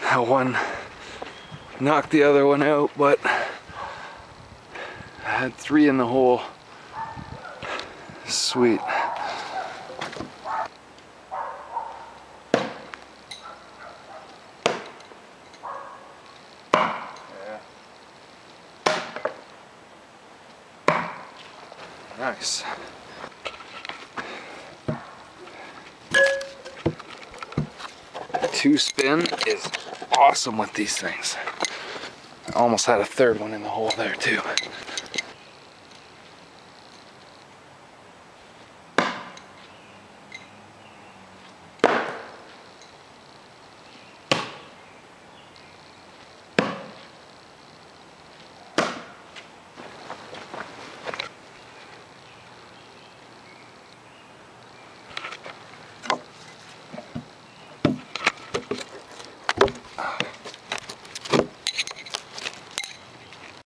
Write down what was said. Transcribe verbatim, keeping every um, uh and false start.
That one knocked the other one out, but I had three in the hole. Sweet. Yeah. Nice. Two spin is awesome with these things. I almost had a third one in the hole there too.